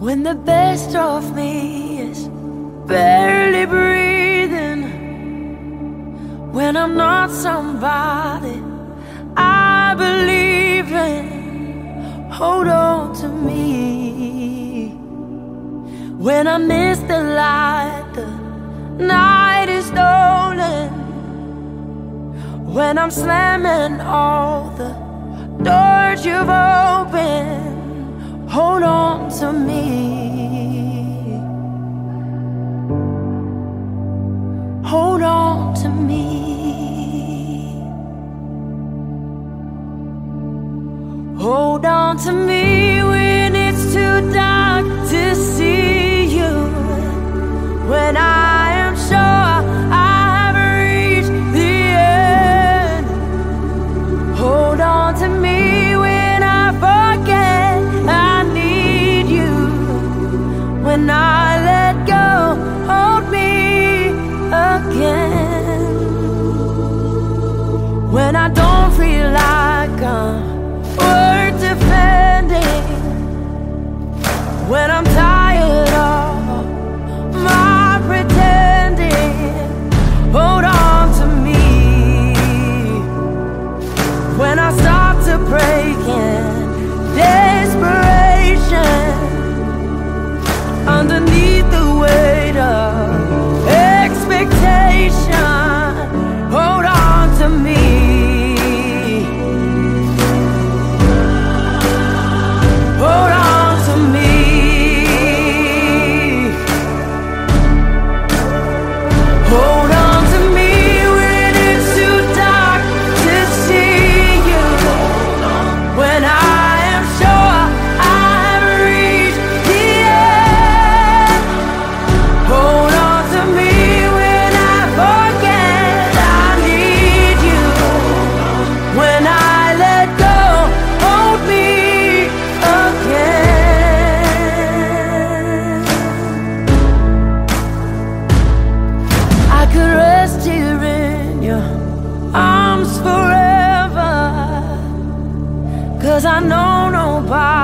when the best of me is barely breathing, when I'm not somebody I believe in. Hold on to me when I miss the light, the night is stolen, when I'm slamming all the doors you've opened. Hold on to me, hold on to me, hold on to me when it's too dark to see you, when I am sure I haven't reached the end. Hold on to me when I forget I when I let go, hold me again. When I don't feel like I'm worth defending, when I'm tired of my pretending, hold on to me. When I start to break in desperation, underneath the weight of expectation, hold on to me, hold on to me, hold on to me when it's too dark to see you, when I am sure I've reached the end. Forever, 'cause I know nobody